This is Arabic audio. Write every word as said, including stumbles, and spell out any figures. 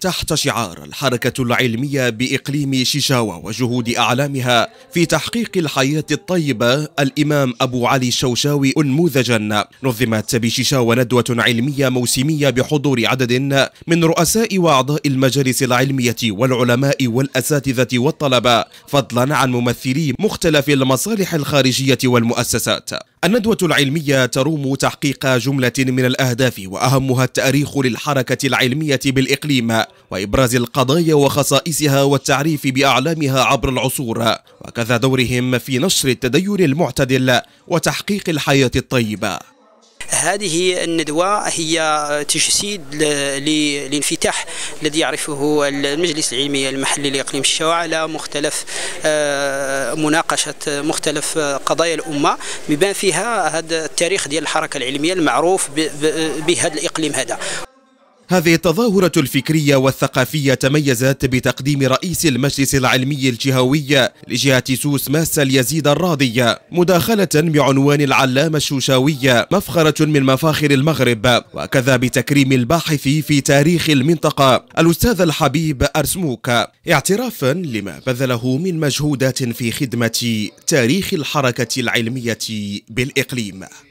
تحت شعار الحركة العلمية بإقليم شيشاوة وجهود أعلامها في تحقيق الحياة الطيبة الإمام أبو علي الشوشاوي أنموذجا، نظمت بشيشاوة ندوة علمية موسمية بحضور عدد من رؤساء وأعضاء المجالس العلمية والعلماء والأساتذة والطلبة، فضلا عن ممثلي مختلف المصالح الخارجية والمؤسسات. الندوة العلمية تروم تحقيق جملة من الأهداف وأهمها التأريخ للحركة العلمية بالإقليم وإبراز القضايا وخصائصها والتعريف بأعلامها عبر العصور، وكذا دورهم في نشر التدين المعتدل وتحقيق الحياة الطيبة. هذه الندوة هي تجسيد للانفتاح الذي يعرفه المجلس العلمي المحلي لإقليم شيشاوة على مختلف مناقشة مختلف قضايا الأمة، بما فيها هذا التاريخ ديال الحركة العلمية المعروف بهذا الإقليم هذا. هذه التظاهرة الفكرية والثقافية تميزت بتقديم رئيس المجلس العلمي الجهوي لجهة سوس ماسا اليزيد الراضية مداخلة بعنوان العلامة الشوشاوية مفخرة من مفاخر المغرب، وكذا بتكريم الباحث في تاريخ المنطقة الأستاذ الحبيب أرسموك اعترافا لما بذله من مجهودات في خدمة تاريخ الحركة العلمية بالإقليم.